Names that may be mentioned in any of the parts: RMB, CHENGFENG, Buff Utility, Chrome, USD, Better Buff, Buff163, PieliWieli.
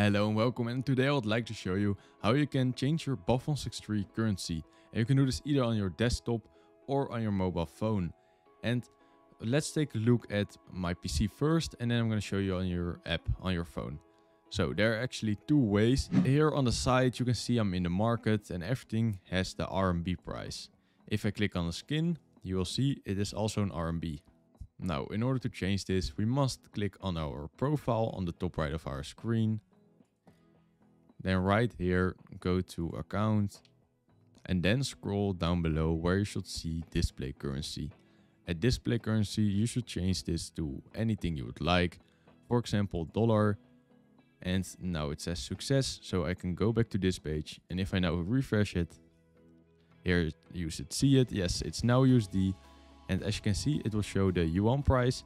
Hello and welcome, and today I would like to show you how you can change your Buff163 currency. And you can do this either on your desktop or on your mobile phone. And let's take a look at my PC first, and then I'm going to show you on your app on your phone. So there are actually two ways. Here on the side you can see I'm in the market and everything has the RMB price. If I click on the skin, you will see it is also an RMB. Now in order to change this, we must click on our profile on the top right of our screen. Then right here, go to account and then scroll down below where you should see display currency. At display currency, you should change this to anything you would like. For example, dollar. And now it says success. So I can go back to this page. And if I now refresh it, here you should see it. Yes, it's now USD. And as you can see, it will show the yuan price.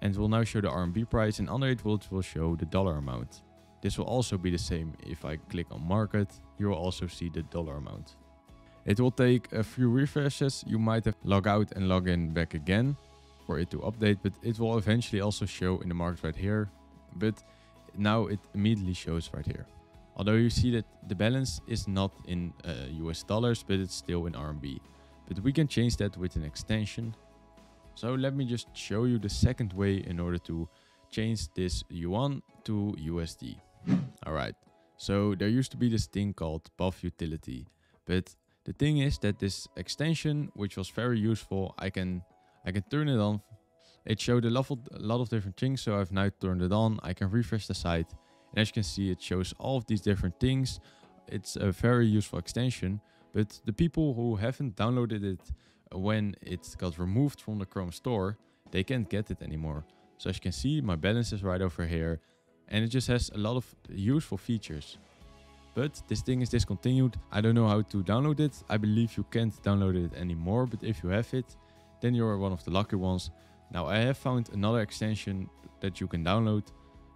And it will now show the RMB price. And under it will show the dollar amount. This will also be the same if I click on market, you will also see the dollar amount. It will take a few refreshes, you might have to log out and log in back again for it to update, but it will eventually also show in the market right here, but now it immediately shows right here. Although you see that the balance is not in US dollars, but it's still in RMB. But we can change that with an extension. So let me just show you the second way in order to change this yuan to USD. Alright, so there used to be this thing called Buff utility, but the thing is that this extension, which was very useful, I can turn it on. It showed a lot of different things, so I've now turned it on. I can refresh the site, and as you can see, it shows all of these different things. It's a very useful extension, but the people who haven't downloaded it when it got removed from the Chrome store, they can't get it anymore. So as you can see, my balance is right over here. And it just has a lot of useful features. But this thing is discontinued. I don't know how to download it. I believe you can't download it anymore. But if you have it, then you're one of the lucky ones. Now I have found another extension that you can download.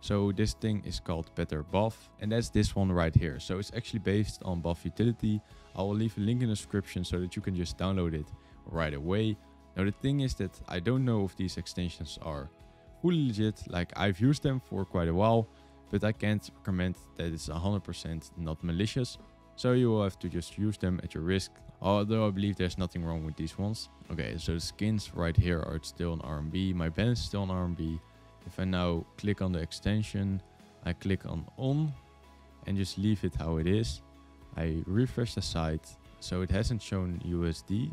So this thing is called Better Buff. And that's this one right here. So it's actually based on Buff utility. I will leave a link in the description so that you can just download it right away. Now the thing is that I don't know if these extensions are fully legit, like I've used them for quite a while, but I can't recommend that it's 100% not malicious. So you will have to just use them at your risk, although I believe there's nothing wrong with these ones. Okay, so the skins right here are still on RMB, my balance is still on RMB. If I now click on the extension, I click on on and just leave it how it is. I refresh the site, so it hasn't shown USD,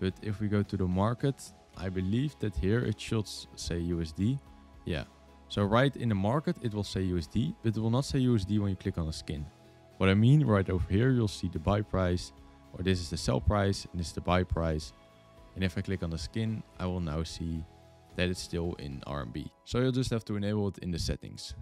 but if we go to the market, I believe that here it should say USD. Yeah, so right in the market it will say USD, but it will not say USD when you click on the skin. What I mean, right over here you'll see the buy price, or this is the sell price and this is the buy price. And if I click on the skin, I will now see that it's still in RMB. So you'll just have to enable it in the settings.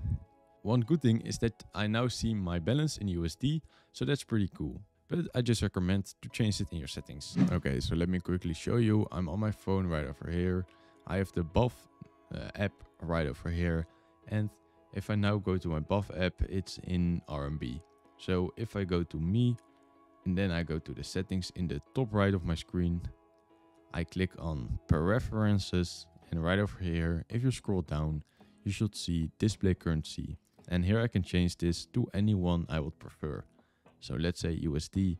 One good thing is that I now see my balance in USD, so that's pretty cool. But I just recommend to change it in your settings. Okay, so let me quickly show you. I'm on my phone right over here. I have the Buff app right over here. And if I now go to my Buff app, it's in RMB. So if I go to me, and then I go to the settings in the top right of my screen, I click on preferences, and right over here, if you scroll down, you should see display currency. And here I can change this to any one I would prefer. So let's say USD,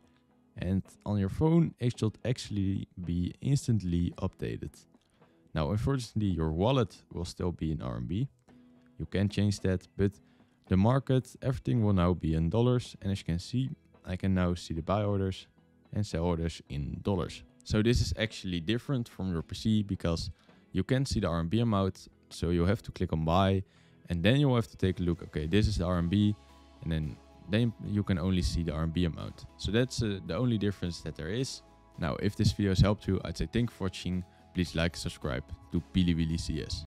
and on your phone it should actually be instantly updated. Now unfortunately your wallet will still be in RMB. You can change that, but the market, everything will now be in dollars. And as you can see, I can now see the buy orders and sell orders in dollars. So this is actually different from your PC because you can see the RMB amount. So you have to click on buy and then you'll have to take a look. Okay, this is the RMB, and then you can only see the RMB amount. So that's the only difference that there is. Now, if this video has helped you, I'd say thank you for watching. Please like, subscribe to Pili Wili CS.